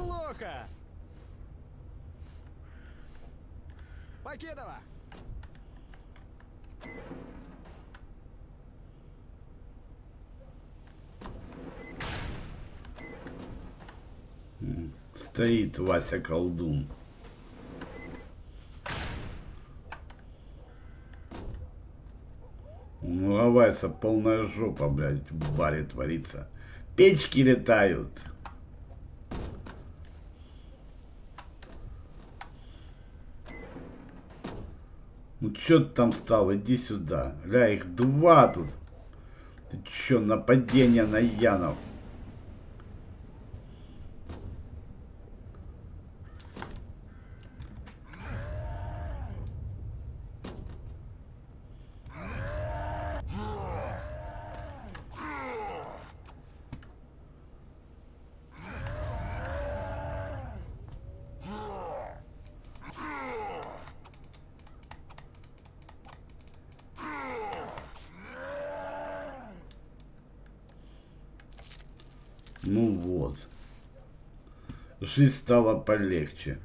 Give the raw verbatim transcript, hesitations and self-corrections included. Неплохо! Покедова! Стоит Вася Колдун. Ну а Вася полная жопа, блядь, в баре творится. Печки летают. Ну чё ты там стал? Иди сюда. Ля, их два тут. Ты чё, нападение на Янов? Ну вот, жизнь стала полегче.